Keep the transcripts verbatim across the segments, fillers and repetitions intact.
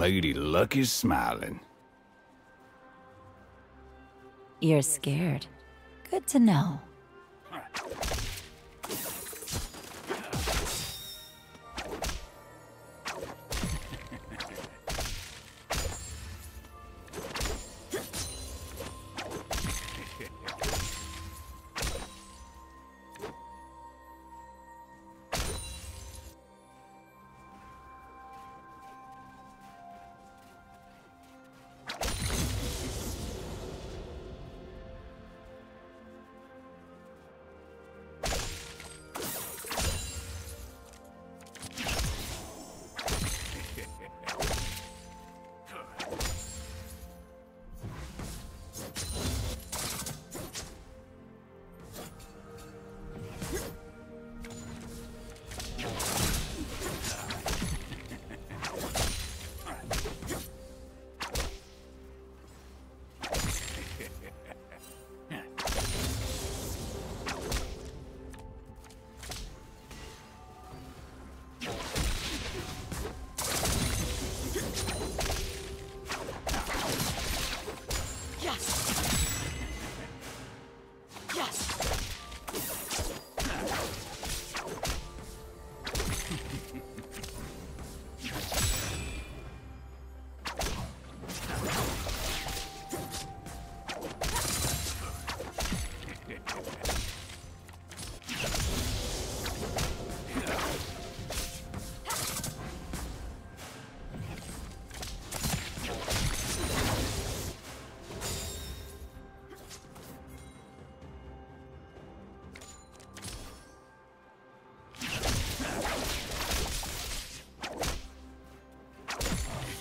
Lady Luck is smiling. You're scared. Good to know.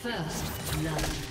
First love.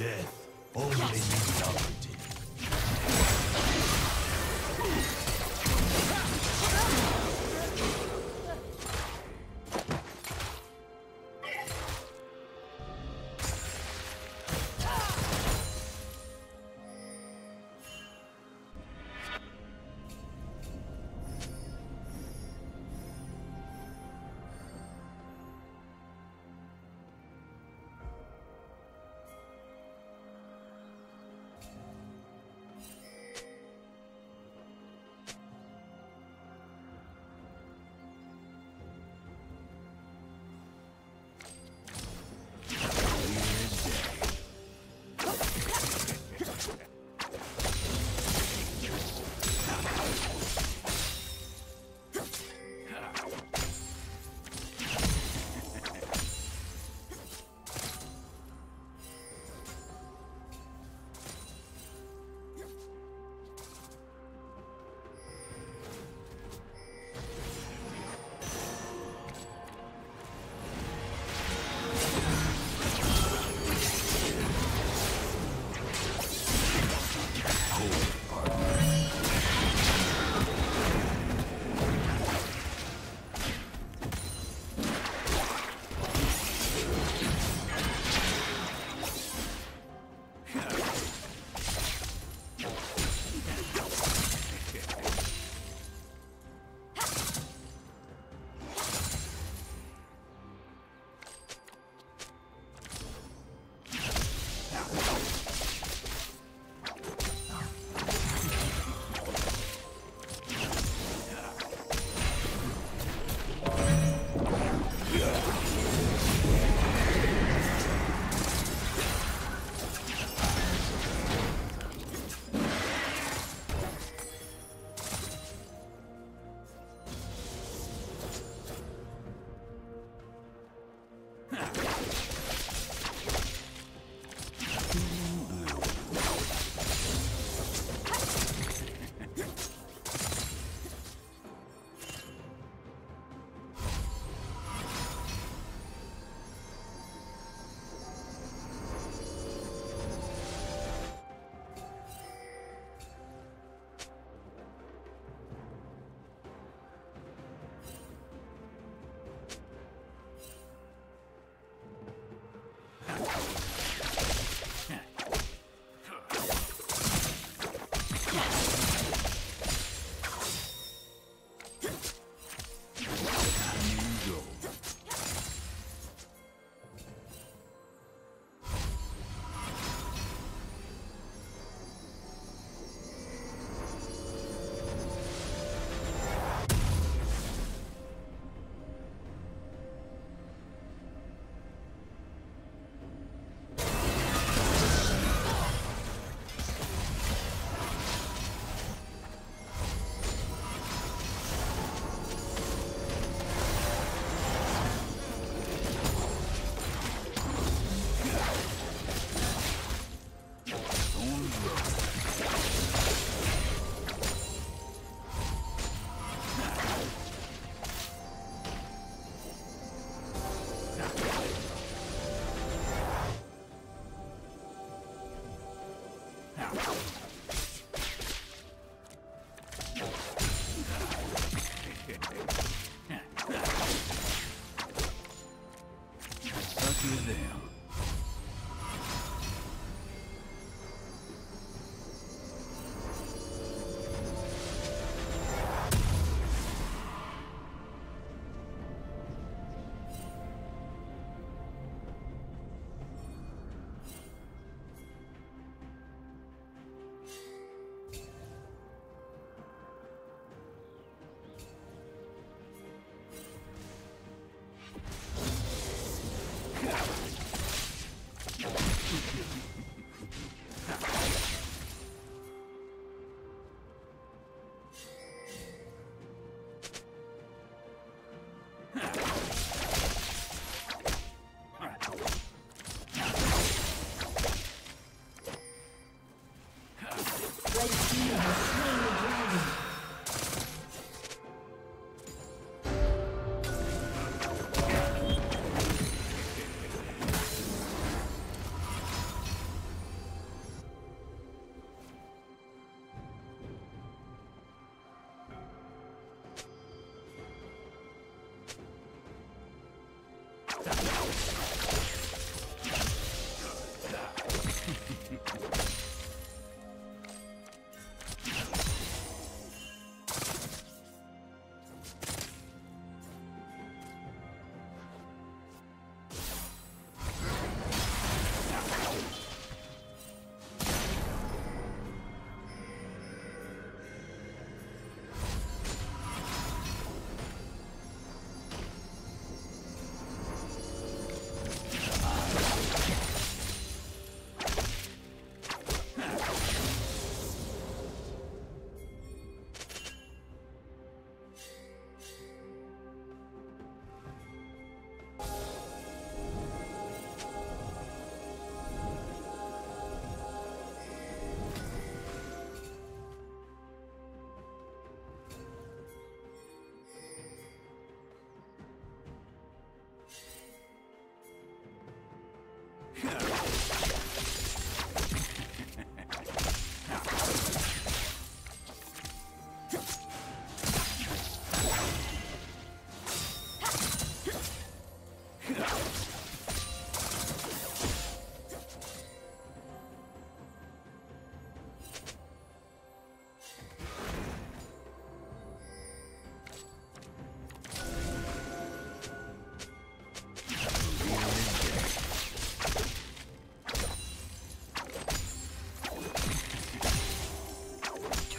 death, only yes. You know.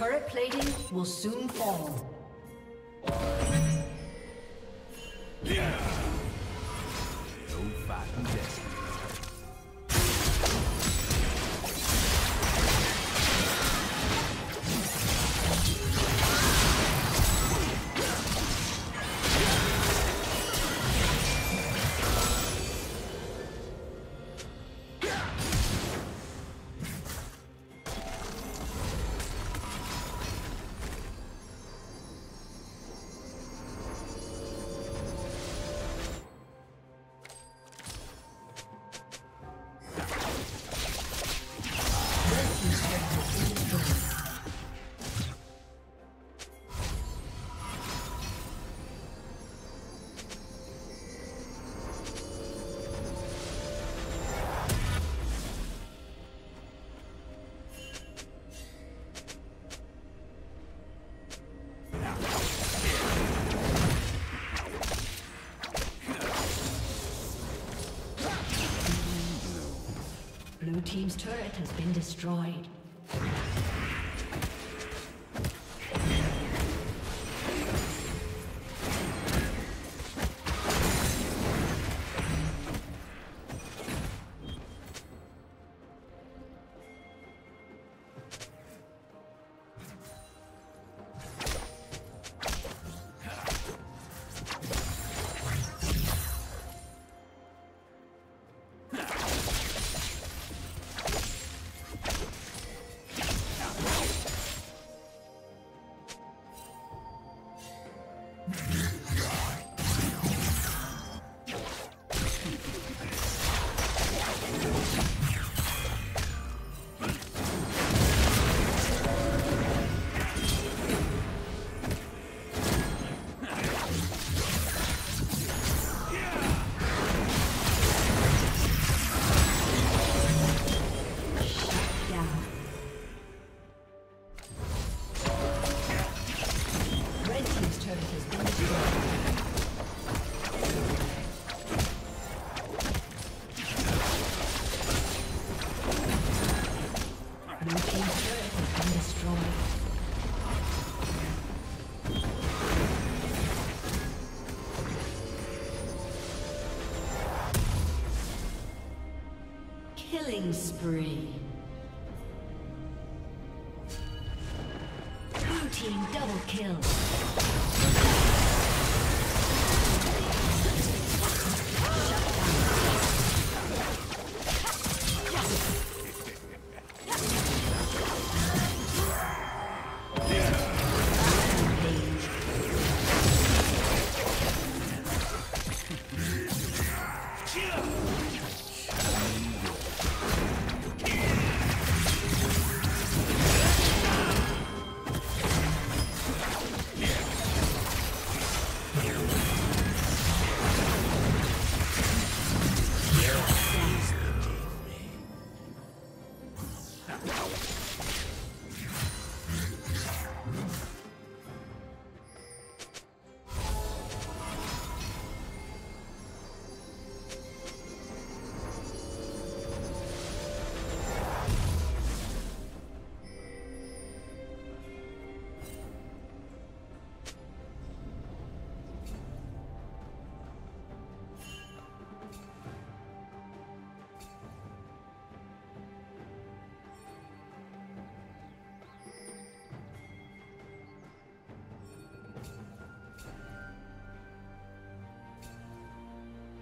Turret plating will soon fall. Yeah. Blue team's turret has been destroyed. Killing spree. Blue team double kill.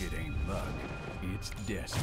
It ain't luck, it's destiny.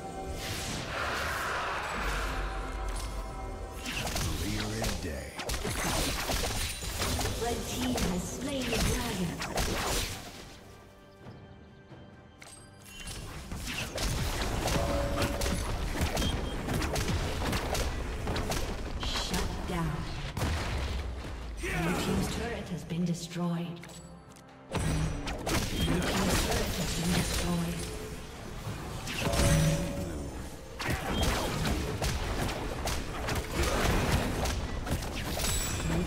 Clear as day. Red team has slain the dragon. Shut down. Blue team's turret has been destroyed. Blue